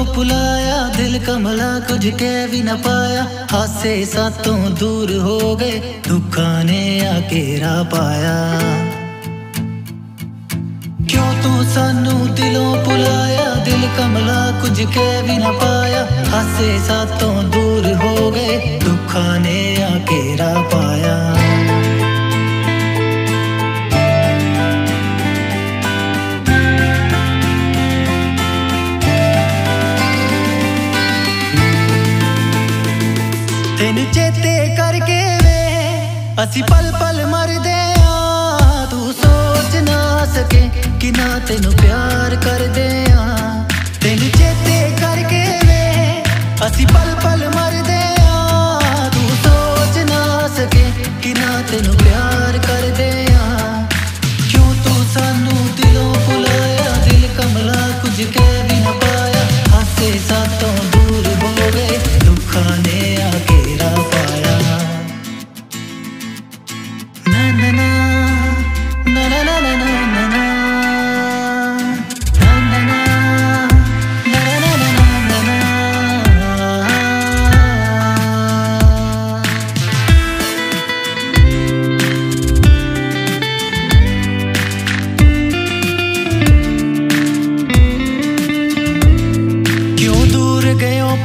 सातों बुलाया, दिल कमला कुछ कह भी न पाया। हाथ से सातों दूर हो गए, दुखा ने आकेरा पाया। क्यों तू सानू दिलों बुलाया, दिल कमला कुछ कह भी न पाया। हाथ से सातों दूर हो गए, दुखा ने आकेरा पाया। तेनू चेते करके वे असी पल पल मरदे आ, तू सोच ना सके कि ना तेनू प्यार करदे आ। तेनू चेते करके वे असी पल पल मरदे आ, तू सोच ना सके कि ना तेनू प्यार करदे आ। क्यों तू सानू दिलों भुलाया, दिल कमला कुछ कह भी ना पाया। हासे सातों दूर हो गए, दुखा ने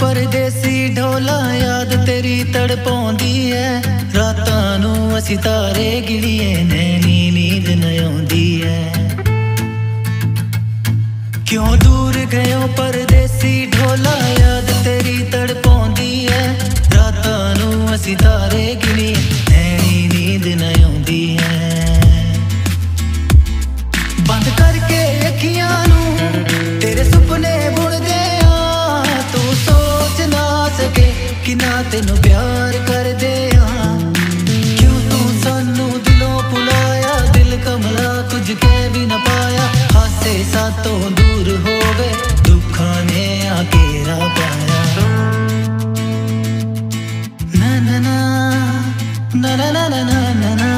परदेसी ढोला, याद तेरी तड़पौंदी है। रातां नूं असीं तारे गिणिए, नैनी नींद न आउंदी है। क्यों दूर गयो परदेसी ढोला, याद तेरी तड़पौंदी है। रातां नूं असीं तारे गिणिए, नैनी नींद न आउंदी है। बंद करके अखियां नूं तेरे सुपने बुणदे आ, तू सोच ना सके कि ना तेनू प्यार कर दे आ। क्यों तू सानू दिलों भुलाया, दिल कमला कुछ कह भी न पाया। हासे सातों दूर हो गए, दुखा ने आकेरा पाया। ना ना ना ना ना ना ना ना ना ना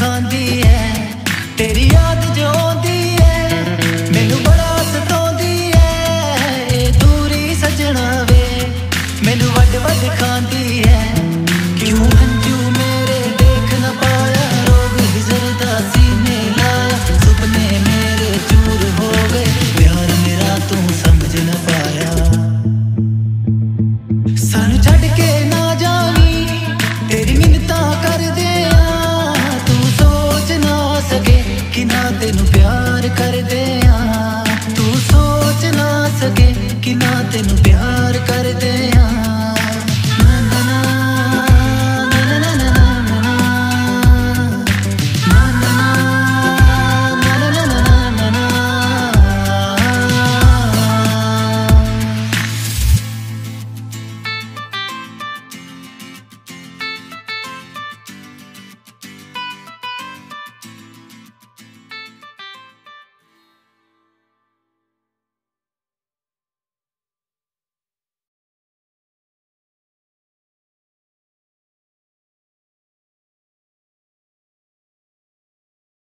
खांदी है तेरी याद जो आंदी है, मैनू बड़ा वट वट खाती है। क्यों क्यों मेरे देख न पाया, रोग हिजरता सीने लाया, सपने मेरे चूर हो गए, प्यार मेरा तू समझ न पाया। सन छड़ के ना जानी तेरी मिन्नता कर दे, तू सोच ना सके कि ना तेनू प्यार कर दे, तू सोच ना सके कि ना तेनू प्यार